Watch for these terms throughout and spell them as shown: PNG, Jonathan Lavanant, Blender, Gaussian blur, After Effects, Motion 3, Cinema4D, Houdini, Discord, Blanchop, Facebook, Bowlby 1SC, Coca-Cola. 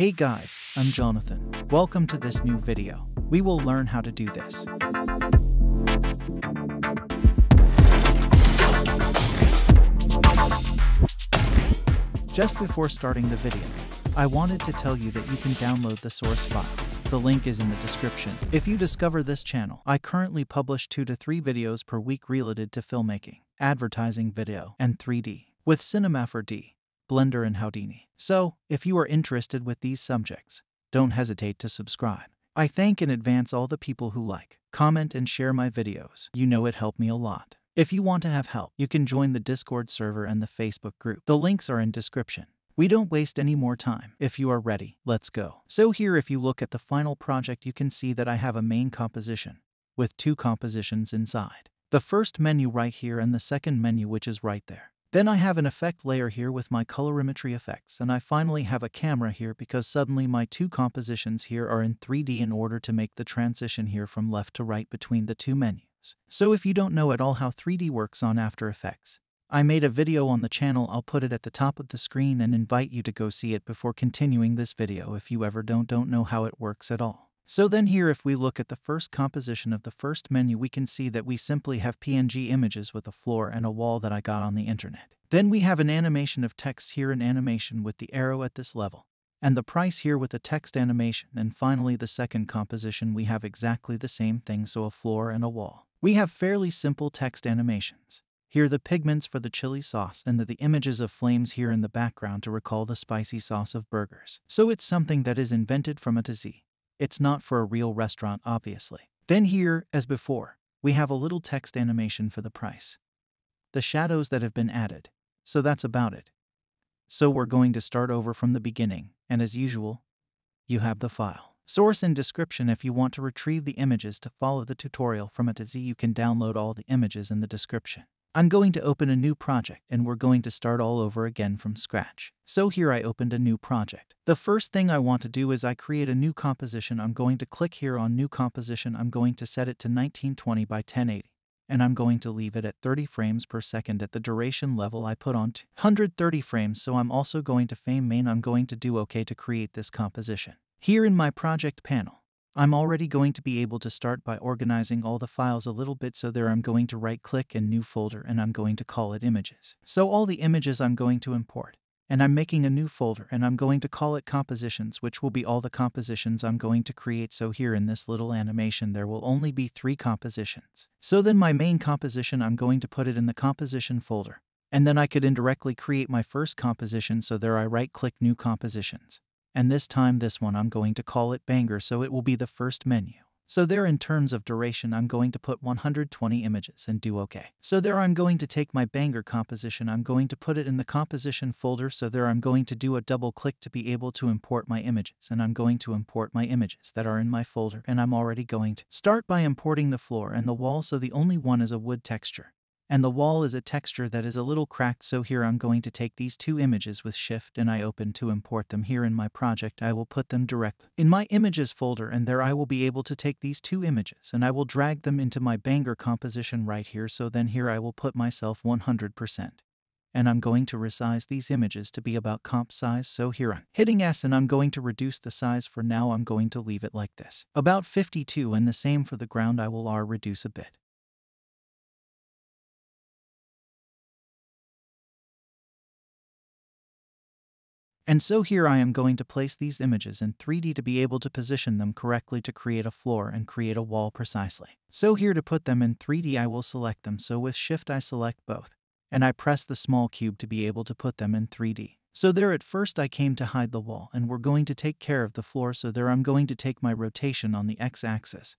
Hey guys, I'm Jonathan. Welcome to this new video. We will learn how to do this. Just before starting the video, I wanted to tell you that you can download the source file. The link is in the description. If you discover this channel, I currently publish 2 to 3 videos per week related to filmmaking, advertising video, and 3D, with Cinema4D, Blender, and Houdini. So, if you are interested with these subjects, don't hesitate to subscribe. I thank in advance all the people who like, comment, and share my videos. You know it helped me a lot. If you want to have help, you can join the Discord server and the Facebook group. The links are in description. We don't waste any more time. If you are ready, let's go. So here, if you look at the final project, you can see that I have a main composition with 2 compositions inside. The first menu right here and the second menu which is right there. Then I have an effect layer here with my colorimetry effects, and I finally have a camera here because suddenly my 2 compositions here are in 3D in order to make the transition here from left to right between the 2 menus. So if you don't know at all how 3D works on After Effects, I made a video on the channel. I'll put it at the top of the screen and invite you to go see it before continuing this video if you ever don't know how it works at all. So then here, if we look at the first composition of the first menu, we can see that we simply have PNG images with a floor and a wall that I got on the internet. Then we have an animation of text here, an animation with the arrow at this level, and the price here with a text animation. And finally, the second composition, we have exactly the same thing, so a floor and a wall. We have fairly simple text animations. Here the pigments for the chili sauce and the images of flames here in the background to recall the spicy sauce of burgers. So it's something that is invented from A to Z. It's not for a real restaurant, obviously. Then here, as before, we have a little text animation for the price. The shadows that have been added. So that's about it. So we're going to start over from the beginning, and as usual, you have the file. Source in description. If you want to retrieve the images to follow the tutorial from A to Z, you can download all the images in the description. I'm going to open a new project and we're going to start all over again from scratch. So here I opened a new project. The first thing I want to do is I create a new composition. I'm going to click here on new composition. I'm going to set it to 1920 by 1080 and I'm going to leave it at 30 frames per second at the duration level I put on 130 frames. So I'm also going to fame main. I'm going to do OK to create this composition. Here in my project panel, I'm already going to be able to start by organizing all the files a little bit. So there I'm going to right click and new folder and I'm going to call it images. So all the images I'm going to import and I'm making a new folder and I'm going to call it compositions, which will be all the compositions I'm going to create. So here in this little animation there will only be 3 compositions. So then my main composition, I'm going to put it in the composition folder and then I could indirectly create my first composition. So there I right click new compositions. And this time this one I'm going to call it Banger, so it will be the first menu. So there in terms of duration I'm going to put 120 images and do OK. So there I'm going to take my Banger composition, I'm going to put it in the composition folder. So there I'm going to do a double click to be able to import my images and I'm going to import my images that are in my folder and I'm already going to start by importing the floor and the wall. So the only one is a wood texture. And the wall is a texture that is a little cracked. So here I'm going to take these 2 images with shift and I open to import them. Here in my project I will put them directly in my images folder and there I will be able to take these 2 images and I will drag them into my Banger composition right here. So then here I will put myself 100% and I'm going to resize these images to be about comp size. So here I'm hitting S and I'm going to reduce the size. For now I'm going to leave it like this, about 52, and the same for the ground. I will R reduce a bit. And so here I am going to place these images in 3D to be able to position them correctly to create a floor and create a wall precisely. So here to put them in 3D I will select them. So with shift I select both and I press the small cube to be able to put them in 3D. So there at first I came to hide the wall and we're going to take care of the floor. So there I'm going to take my rotation on the x-axis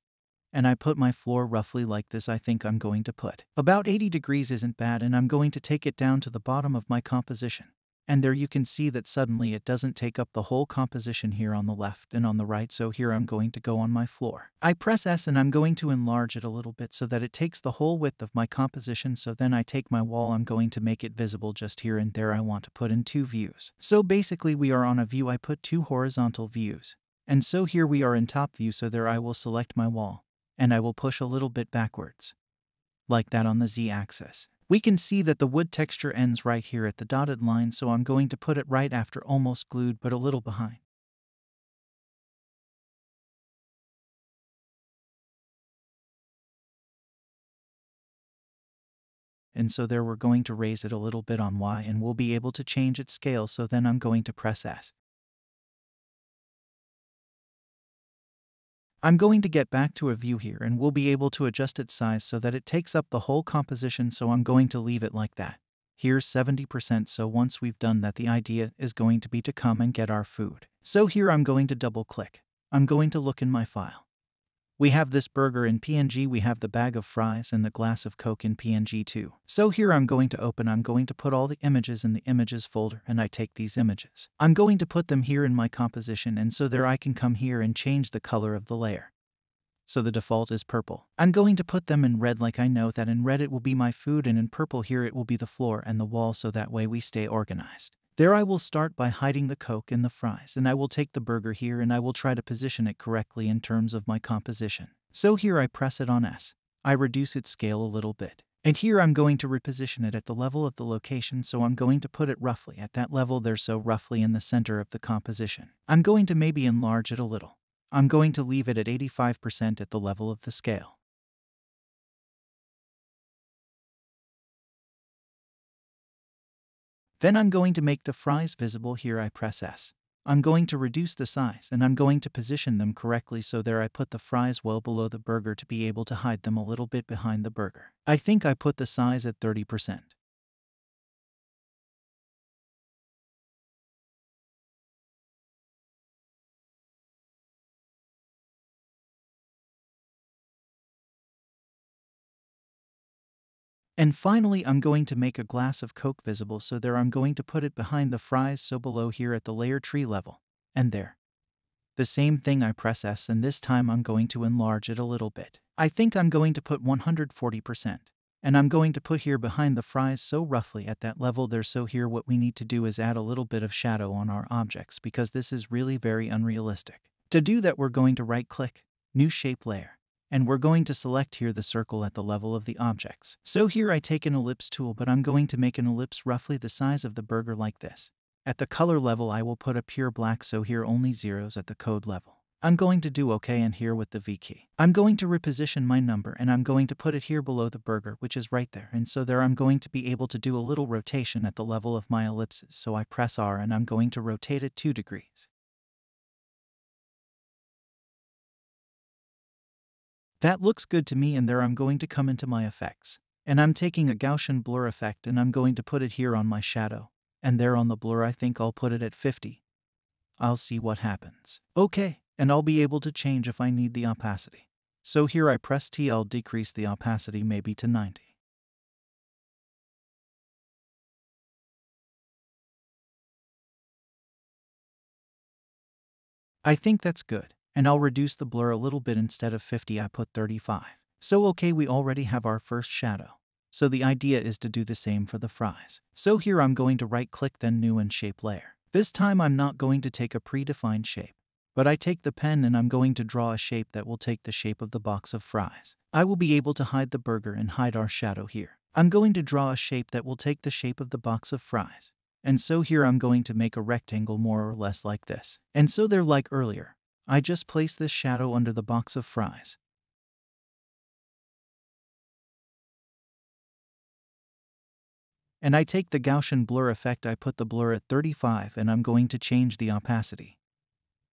and I put my floor roughly like this. I think I'm going to put about 80 degrees isn't bad and I'm going to take it down to the bottom of my composition. And there you can see that suddenly it doesn't take up the whole composition here on the left and on the right. So here I'm going to go on my floor. I press S and I'm going to enlarge it a little bit so that it takes the whole width of my composition. So then I take my wall, I'm going to make it visible just here and there. I want to put in 2 views. So basically we are on a view. I put 2 horizontal views. And so here we are in top view. So there I will select my wall and I will push a little bit backwards like that on the z-axis. We can see that the wood texture ends right here at the dotted line, so I'm going to put it right after almost glued but a little behind. and so there we're going to raise it a little bit on Y, and we'll be able to change its scale, so then I'm going to press S. I'm going to get back to a view here, and we'll be able to adjust its size so that it takes up the whole composition, so I'm going to leave it like that. Here's 70%, so once we've done that, the idea is going to be to come and get our food. So here I'm going to double-click. I'm going to look in my file. We have this burger in PNG, we have the bag of fries and the glass of Coke in PNG too. So here I'm going to open, I'm going to put all the images in the images folder, and I take these images. I'm going to put them here in my composition, and so there I can come here and change the color of the layer. So the default is purple. I'm going to put them in red, like I know that in red it will be my food, and in purple here it will be the floor and the wall, so that way we stay organized. There I will start by hiding the Coke and the fries, and I will take the burger here, and I will try to position it correctly in terms of my composition. So here I press it on S. I reduce its scale a little bit. And here I'm going to reposition it at the level of the location, so I'm going to put it roughly at that level there, so roughly in the center of the composition. I'm going to maybe enlarge it a little. I'm going to leave it at 85% at the level of the scale. Then I'm going to make the fries visible here, I press S. I'm going to reduce the size, and I'm going to position them correctly, so there I put the fries well below the burger to be able to hide them a little bit behind the burger. I think I put the size at 30%. And finally, I'm going to make a glass of Coke visible, so there I'm going to put it behind the fries, so below here at the layer tree level. And there. The same thing, I press S, and this time I'm going to enlarge it a little bit. I think I'm going to put 140%. And I'm going to put here behind the fries, so roughly at that level there, so here what we need to do is add a little bit of shadow on our objects, because this is really very unrealistic. To do that, we're going to right-click, New Shape Layer. And we're going to select here the circle at the level of the objects. So here I take an ellipse tool, but I'm going to make an ellipse roughly the size of the burger like this. At the color level I will put a pure black, so here only zeros at the code level. I'm going to do OK, and here with the V key. I'm going to reposition my number, and I'm going to put it here below the burger, which is right there, and so there I'm going to be able to do a little rotation at the level of my ellipses, so I press R and I'm going to rotate it 2 degrees. That looks good to me, and there I'm going to come into my effects. And I'm taking a Gaussian blur effect, and I'm going to put it here on my shadow. And there on the blur I think I'll put it at 50. I'll see what happens. Okay, and I'll be able to change if I need the opacity. So here I press T, I'll decrease the opacity maybe to 90. I think that's good. And I'll reduce the blur a little bit, instead of 50 I put 35. So okay, we already have our first shadow. So the idea is to do the same for the fries. So here I'm going to right click, then new and shape layer. This time I'm not going to take a predefined shape, but I take the pen and I'm going to draw a shape that will take the shape of the box of fries. I will be able to hide the burger and hide our shadow here. I'm going to draw a shape that will take the shape of the box of fries. And so here I'm going to make a rectangle more or less like this. And so they're like earlier. I just place this shadow under the box of fries. And I take the Gaussian blur effect, I put the blur at 35, and I'm going to change the opacity.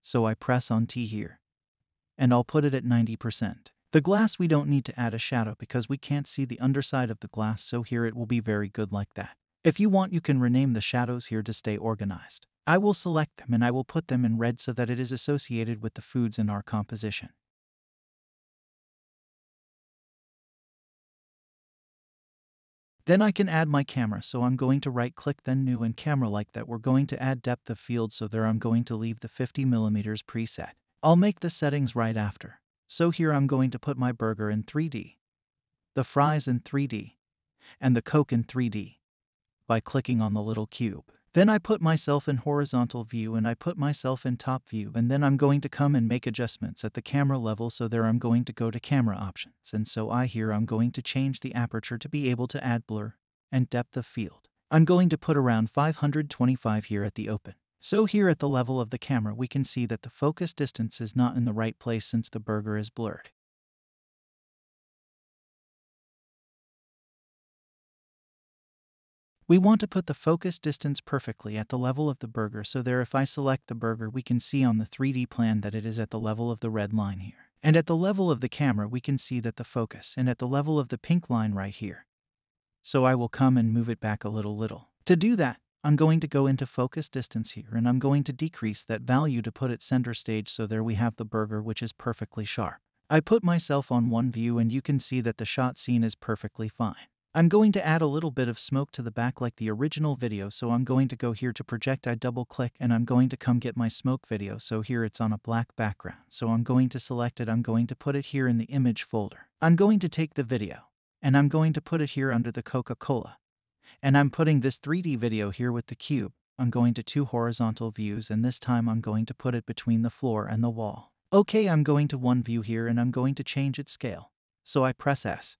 So I press on T here. And I'll put it at 90%. The glass, we don't need to add a shadow because we can't see the underside of the glass, so here it will be very good like that. If you want, you can rename the shadows here to stay organized. I will select them and I will put them in red so that it is associated with the foods in our composition. Then I can add my camera, so I'm going to right click, then new and camera like that. We're going to add depth of field, so there I'm going to leave the 50mm preset. I'll make the settings right after. So here I'm going to put my burger in 3D, the fries in 3D, and the Coke in 3D by clicking on the little cube. Then I put myself in horizontal view and I put myself in top view, and then I'm going to come and make adjustments at the camera level, so there I'm going to go to camera options, and so I'm going to change the aperture to be able to add blur and depth of field. I'm going to put around 525 here at the open. So here at the level of the camera we can see that the focus distance is not in the right place since the burger is blurred. We want to put the focus distance perfectly at the level of the burger, so there if I select the burger we can see on the 3D plan that it is at the level of the red line here. And at the level of the camera we can see that the focus is at the level of the pink line right here. So I will come and move it back a little. To do that, I'm going to go into focus distance here and I'm going to decrease that value to put it center stage, so there we have the burger which is perfectly sharp. I put myself on one view and you can see that the shot scene is perfectly fine. I'm going to add a little bit of smoke to the back like the original video, so I'm going to go here to project, I double click and I'm going to come get my smoke video, so here it's on a black background. So I'm going to select it, I'm going to put it here in the image folder. I'm going to take the video and I'm going to put it here under the Coca-Cola. And I'm putting this 3D video here with the cube. I'm going to two horizontal views and this time I'm going to put it between the floor and the wall. Okay, I'm going to one view here and I'm going to change its scale. So I press S.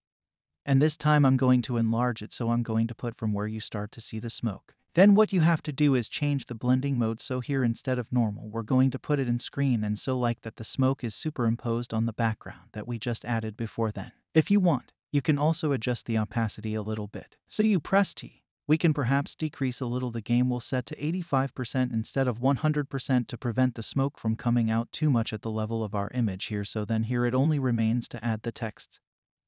And this time I'm going to enlarge it, so I'm going to put from where you start to see the smoke. Then what you have to do is change the blending mode, so here instead of normal we're going to put it in screen, and so like that the smoke is superimposed on the background that we just added before then. If you want, you can also adjust the opacity a little bit. So you press T. We can perhaps decrease a little the game will set to 85% instead of 100% to prevent the smoke from coming out too much at the level of our image here, so then here it only remains to add the text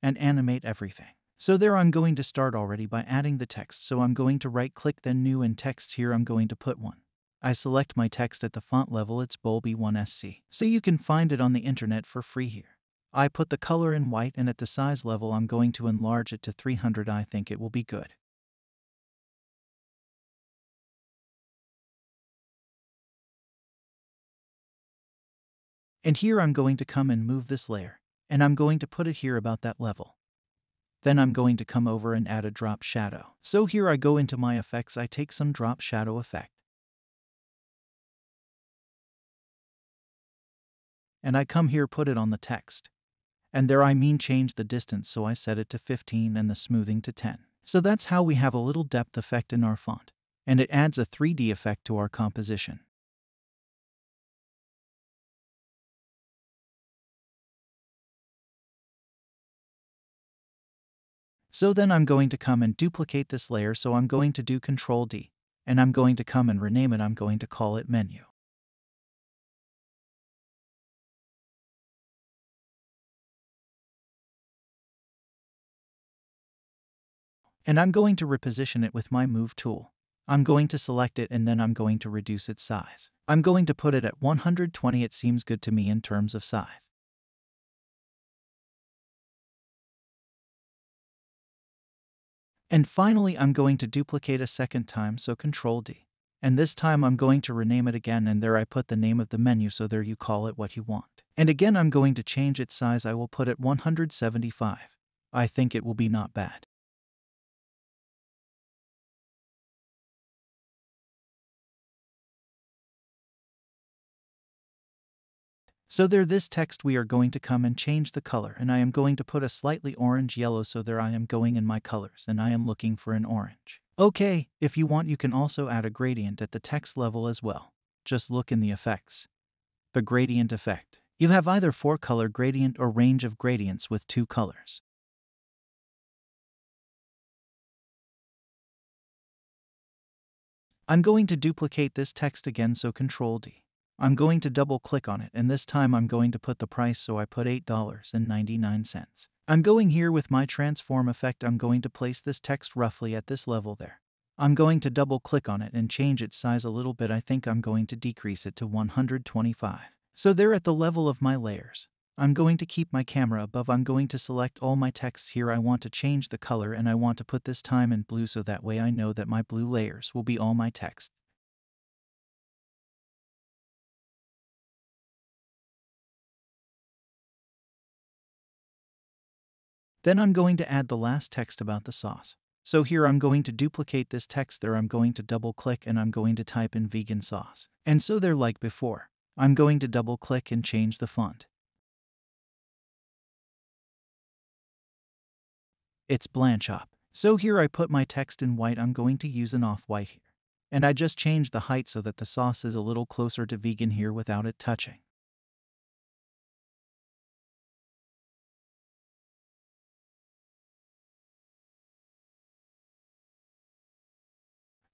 and animate everything. So there I'm going to start already by adding the text, so I'm going to right click then new and text here I'm going to put one. I select my text at the font level, it's Bowlby 1SC. So you can find it on the internet for free here. I put the color in white and at the size level I'm going to enlarge it to 300, I think it will be good. And here I'm going to come and move this layer, and I'm going to put it here about that level. Then I'm going to come over and add a drop shadow. So here I go into my effects, I take some drop shadow effect. And I come here, put it on the text. And there I mean change the distance, so I set it to 15 and the smoothing to 10. So that's how we have a little depth effect in our font, and it adds a 3D effect to our composition. So then I'm going to come and duplicate this layer, so I'm going to do Ctrl D, and I'm going to come and rename it, I'm going to call it menu. And I'm going to reposition it with my move tool. I'm going to select it and then I'm going to reduce its size. I'm going to put it at 120, it seems good to me in terms of size. And finally I'm going to duplicate a second time, so Ctrl D. And this time I'm going to rename it again, and there I put the name of the menu, so there you call it what you want. And again I'm going to change its size, I will put it 175. I think it will be not bad. So there this text we are going to come and change the color, and I am going to put a slightly orange yellow, so there I am going in my colors and I am looking for an orange. Okay, if you want you can also add a gradient at the text level as well. Just look in the effects. The gradient effect. You have either 4-color gradient or range of gradients with 2 colors. I'm going to duplicate this text again, so Ctrl D. I'm going to double click on it, and this time I'm going to put the price, so I put $8.99. I'm going here with my transform effect, I'm going to place this text roughly at this level there. I'm going to double click on it and change its size a little bit, I think I'm going to decrease it to 125. So there at the level of my layers. I'm going to keep my camera above, I'm going to select all my texts here, I want to change the color and I want to put this time in blue, so that way I know that my blue layers will be all my text. Then I'm going to add the last text about the sauce. So here I'm going to duplicate this text there, I'm going to double click and I'm going to type in vegan sauce. And so there like before, I'm going to double click and change the font. It's Blanchop. So here I put my text in white, I'm going to use an off-white here. And I just changed the height so that the sauce is a little closer to vegan here without it touching.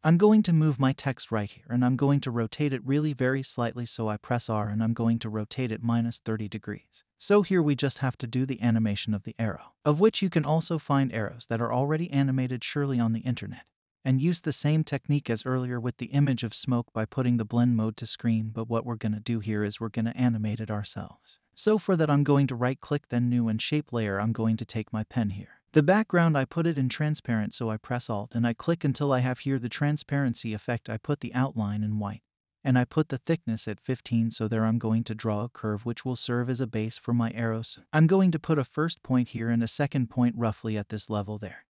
I'm going to move my text right here, and I'm going to rotate it really very slightly, so I press R and I'm going to rotate it minus 30 degrees. So here we just have to do the animation of the arrow, of which you can also find arrows that are already animated surely on the internet, and use the same technique as earlier with the image of smoke by putting the blend mode to screen, but what we're going to do here is we're going to animate it ourselves. So for that I'm going to right click, then new and shape layer, I'm going to take my pen here. The background I put it in transparent, so I press Alt and I click until I have here the transparency effect. I put the outline in white and I put the thickness at 15, so there I'm going to draw a curve which will serve as a base for my arrows. I'm going to put a first point here and a second point roughly at this level there.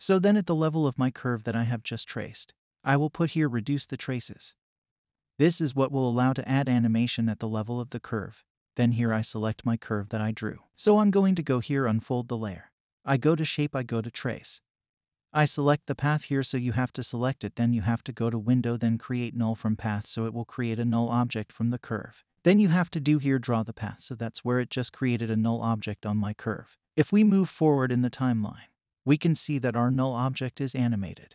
So then at the level of my curve that I have just traced, I will put here reduce the traces. This is what will allow to add animation at the level of the curve. Then here I select my curve that I drew. So I'm going to go here, unfold the layer. I go to shape, I go to trace. I select the path here, so you have to select it, then you have to go to window, then create null from path, so it will create a null object from the curve. Then you have to do here draw the path, so that's where it just created a null object on my curve. If we move forward in the timeline, we can see that our null object is animated.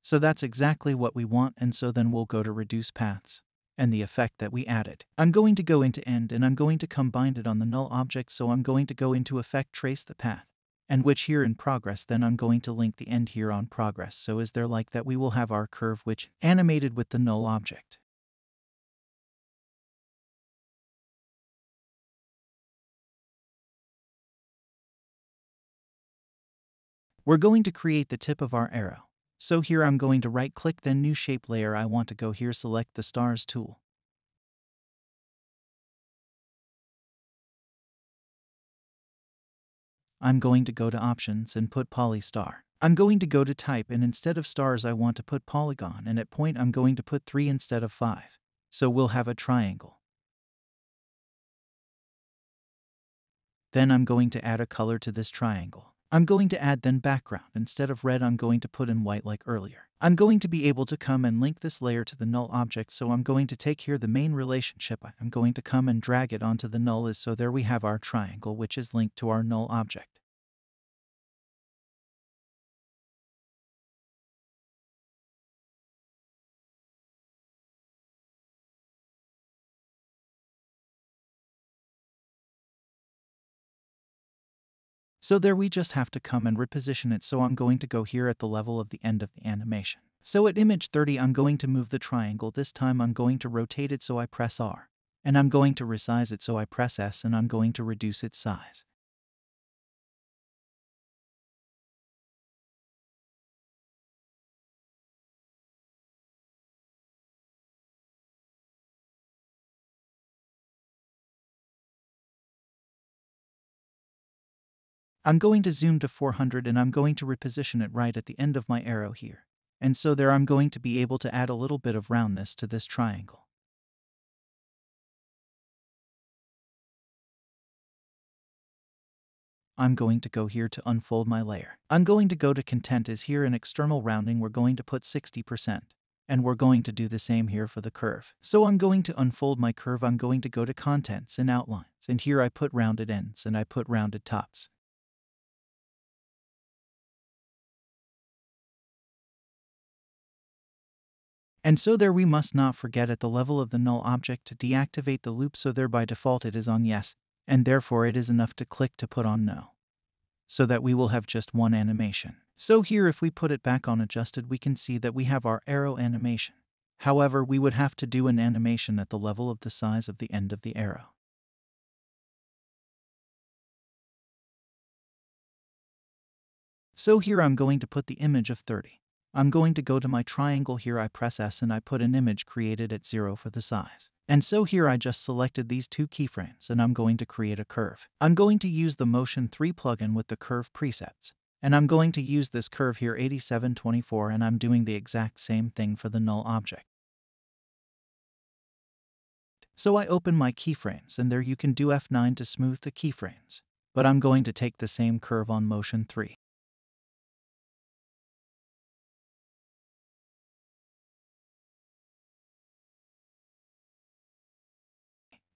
So that's exactly what we want, and so then we'll go to reduce paths and the effect that we added. I'm going to go into end and I'm going to combine it on the null object, so I'm going to go into effect, trace the path, and which here in progress, then I'm going to link the end here on progress, so is there like that we will have our curve which animated with the null object. We're going to create the tip of our arrow. So here I'm going to right click, then new shape layer. I want to go here, select the stars tool. I'm going to go to options and put poly star. I'm going to go to type, and instead of stars I want to put polygon, and at point I'm going to put 3 instead of 5. So we'll have a triangle. Then I'm going to add a color to this triangle. I'm going to add then background. Instead of red, I'm going to put in white like earlier. I'm going to be able to come and link this layer to the null object, so I'm going to take here the main relationship. I'm going to come and drag it onto the null, so there we have our triangle which is linked to our null object. So there we just have to come and reposition it, so I'm going to go here at the level of the end of the animation. So at image 30 I'm going to move the triangle, this time I'm going to rotate it, so I press R. And I'm going to resize it, so I press S and I'm going to reduce its size. I'm going to zoom to 400 and I'm going to reposition it right at the end of my arrow here. And so there I'm going to be able to add a little bit of roundness to this triangle. I'm going to go here to unfold my layer. I'm going to go to content is here, in external rounding we're going to put 60%. And we're going to do the same here for the curve. So I'm going to unfold my curve, I'm going to go to contents and outlines. And here I put rounded ends and I put rounded tops. And so there we must not forget at the level of the null object to deactivate the loop, so there by default it is on yes, and therefore it is enough to click to put on no, so that we will have just one animation. So here if we put it back on adjusted we can see that we have our arrow animation. However, we would have to do an animation at the level of the size of the end of the arrow. So here I'm going to put the image of 30. I'm going to go to my triangle here, I press S and I put an image created at 0 for the size. And so here I just selected these two keyframes and I'm going to create a curve. I'm going to use the Motion 3 plugin with the curve presets. And I'm going to use this curve here 8724, and I'm doing the exact same thing for the null object. So I open my keyframes, and there you can do F9 to smooth the keyframes. But I'm going to take the same curve on Motion 3.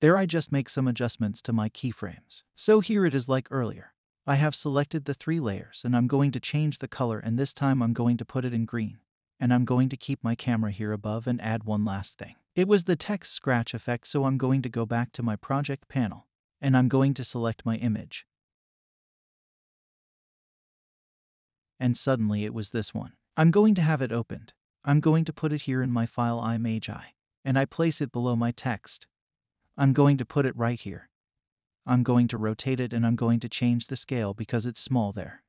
There I just make some adjustments to my keyframes. So here it is like earlier. I have selected the three layers and I'm going to change the color, and this time I'm going to put it in green. And I'm going to keep my camera here above and add one last thing. It was the text scratch effect, so I'm going to go back to my project panel and I'm going to select my image. And suddenly it was this one. I'm going to have it opened. I'm going to put it here in my file imagi, and I place it below my text. I'm going to put it right here. I'm going to rotate it and I'm going to change the scale because it's small there.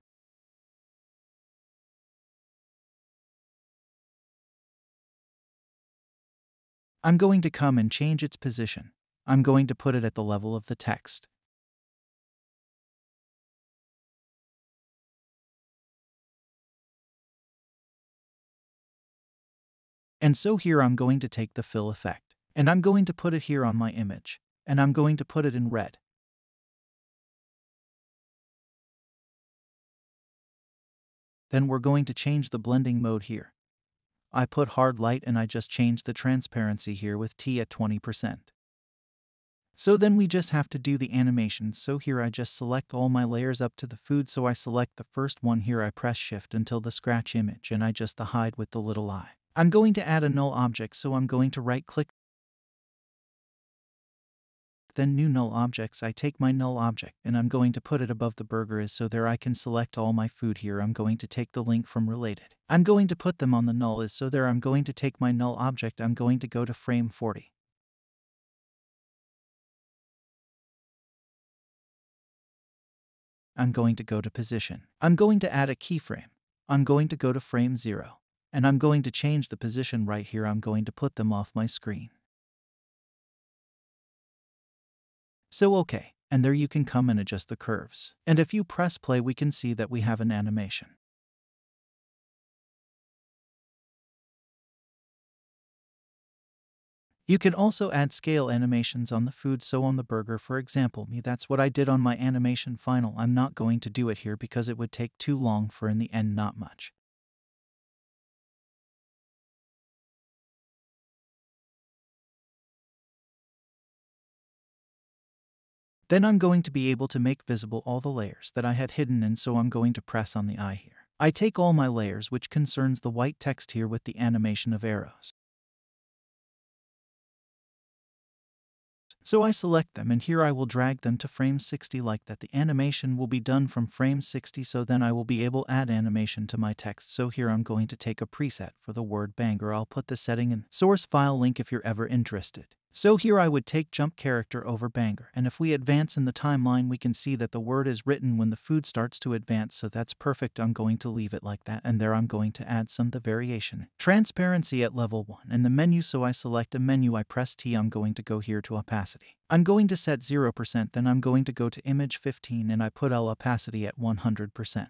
I'm going to come and change its position. I'm going to put it at the level of the text. And so here I'm going to take the fill effect, and I'm going to put it here on my image, and I'm going to put it in red. Then we're going to change the blending mode here. I put hard light and I just changed the transparency here with T at 20%. So then we just have to do the animations. So here I just select all my layers up to the food. So I select the first one here. I press shift until the scratch image and I just hide with the little eye. I'm going to add a null object. So I'm going to right click. Then new null objects. I take my null object and I'm going to put it above the burger is so there I can select all my food here. I'm going to take the link from related. I'm going to put them on the null is so there. I'm going to take my null object. I'm going to go to frame 40. I'm going to go to position. I'm going to add a keyframe. I'm going to go to frame 0. And I'm going to change the position right here. I'm going to put them off my screen. So okay, and there you can come and adjust the curves. And if you press play, we can see that we have an animation. You can also add scale animations on the food. So on the burger, for example, me, that's what I did on my animation final. I'm not going to do it here because it would take too long for in the end not much. Then I'm going to be able to make visible all the layers that I had hidden, and so I'm going to press on the eye here. I take all my layers which concerns the white text here with the animation of arrows. So I select them and here I will drag them to frame 60 like that. The animation will be done from frame 60, so then I will be able to add animation to my text. So here I'm going to take a preset for the word banger. I'll put the setting in source file link if you're ever interested. So here I would take jump character over banger, and if we advance in the timeline we can see that the word is written when the food starts to advance, so that's perfect. I'm going to leave it like that, and there I'm going to add some the variation. Transparency at level 1 in the menu, so I select a menu, I press T, I'm going to go here to opacity. I'm going to set 0%, then I'm going to go to image 15 and I put all opacity at 100%.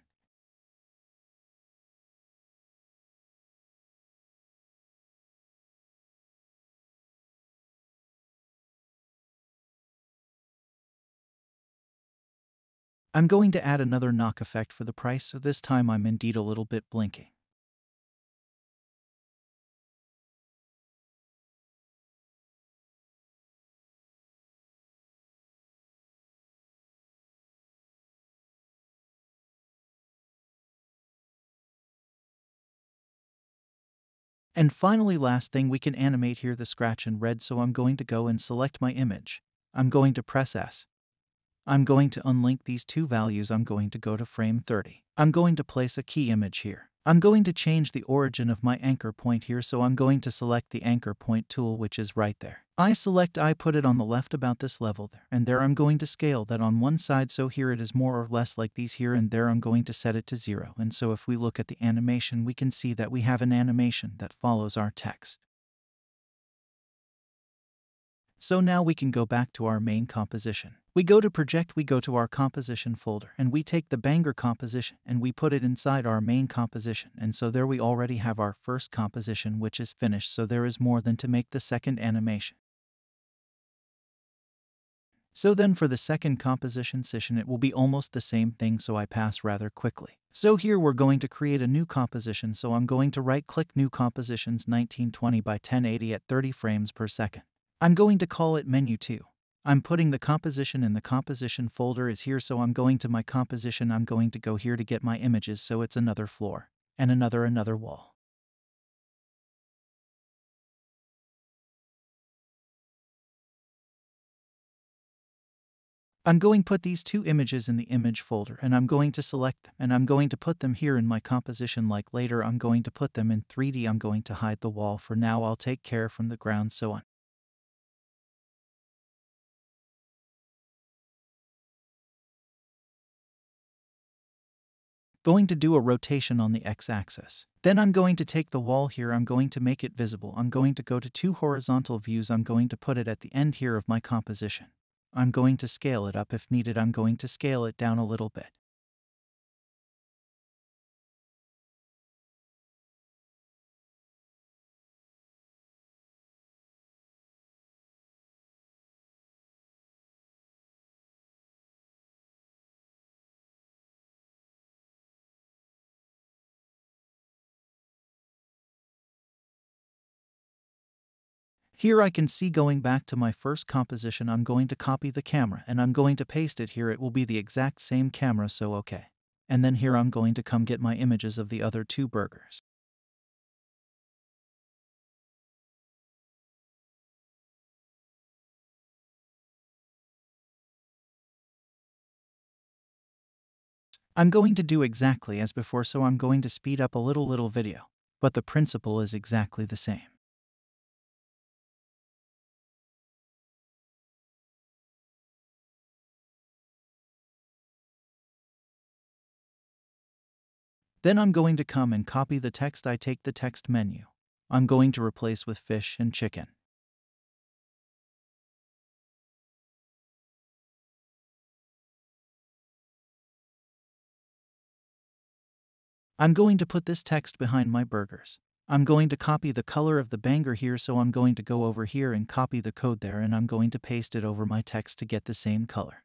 I'm going to add another knock effect for the price, so this time I'm indeed a little bit blinking. And finally, last thing, we can animate here the scratch in red, so I'm going to go and select my image. I'm going to press S. I'm going to unlink these two values. I'm going to go to frame 30. I'm going to place a key image here. I'm going to change the origin of my anchor point here, so I'm going to select the anchor point tool which is right there. I put it on the left about this level there, and there I'm going to scale that on one side, so here it is more or less like these here, and there I'm going to set it to 0, and so if we look at the animation we can see that we have an animation that follows our text. So now we can go back to our main composition. We go to project, we go to our composition folder, and we take the banger composition and we put it inside our main composition, and so there we already have our first composition which is finished, so there is more than to make the second animation. So then for the second composition session it will be almost the same thing, so I pass rather quickly. So here we're going to create a new composition, so I'm going to right click new compositions 1920 by 1080 at 30 frames per second. I'm going to call it Menu 2. I'm putting the composition in the composition folder is here, so I'm going to my composition. I'm going to go here to get my images, so it's another floor and another wall. I'm going to put these two images in the image folder, and I'm going to select them, and I'm going to put them here in my composition. Like later, I'm going to put them in 3D. I'm going to hide the wall for now. I'll take care from the ground, so on. Going to do a rotation on the x-axis. Then I'm going to take the wall here, I'm going to make it visible, I'm going to go to two horizontal views, I'm going to put it at the end here of my composition. I'm going to scale it up if needed, I'm going to scale it down a little bit. Here I can see, going back to my first composition, I'm going to copy the camera and I'm going to paste it here. It will be the exact same camera, so okay. And then here I'm going to come get my images of the other two burgers. I'm going to do exactly as before, so I'm going to speed up a little video, but the principle is exactly the same. Then I'm going to come and copy the text. I take the text menu. I'm going to replace with fish and chicken. I'm going to put this text behind my burgers. I'm going to copy the color of the banger here, so I'm going to go over here and copy the code there, and I'm going to paste it over my text to get the same color.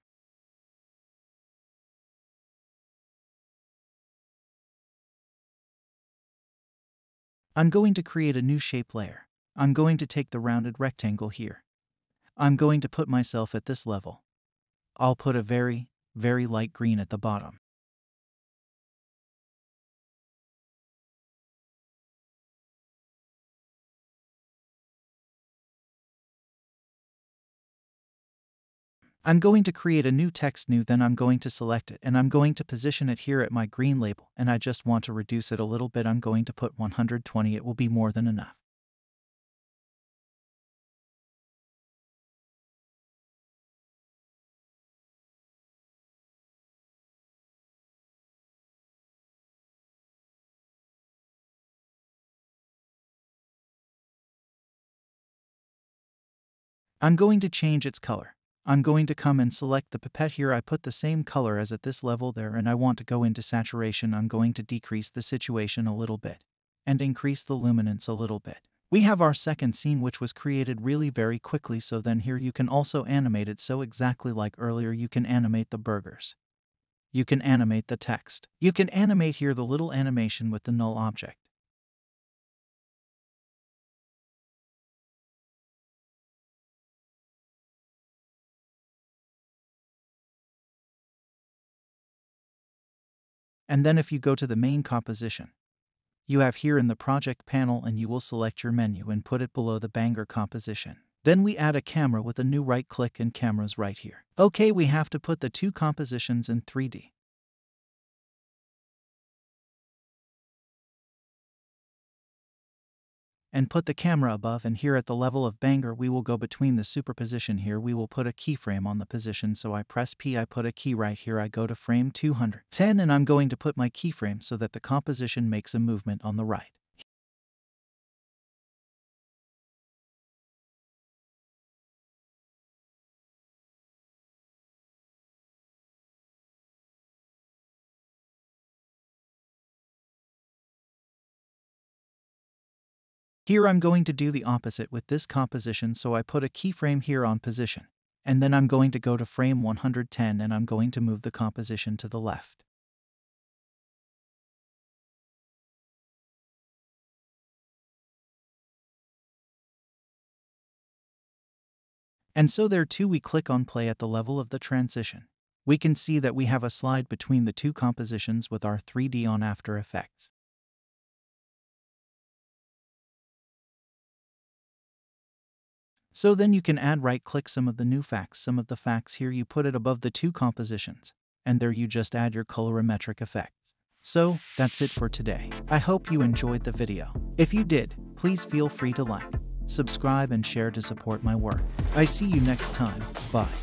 I'm going to create a new shape layer. I'm going to take the rounded rectangle here. I'm going to put myself at this level. I'll put a very light green at the bottom. I'm going to create a new text new, then I'm going to select it and I'm going to position it here at my green label, and I just want to reduce it a little bit. I'm going to put 120, it will be more than enough. I'm going to change its color. I'm going to come and select the pipette here. I put the same color as at this level there, and I want to go into saturation. I'm going to decrease the situation a little bit and increase the luminance a little bit. We have our second scene, which was created really very quickly. So then here you can also animate it. So exactly like earlier, you can animate the burgers. You can animate the text. You can animate here the little animation with the null object. And then if you go to the main composition, you have here in the project panel, and you will select your menu and put it below the banger composition. Then we add a camera with a new right click, and cameras right here. Okay, we have to put the two compositions in 3D. And put the camera above, and here at the level of banger we will go between the superposition here. We will put a keyframe on the position, so I press P, I put a key right here, I go to frame 210, and I'm going to put my keyframe so that the composition makes a movement on the right. Here I'm going to do the opposite with this composition, so I put a keyframe here on position, and then I'm going to go to frame 110 and I'm going to move the composition to the left. And so there too we click on play at the level of the transition. We can see that we have a slide between the two compositions with our 3D on After Effects. So then you can add right-click some of the new facts. Some of the facts here you put it above the two compositions, and there you just add your colorimetric effect. So, that's it for today. I hope you enjoyed the video. If you did, please feel free to like, subscribe and share to support my work. I see you next time, bye.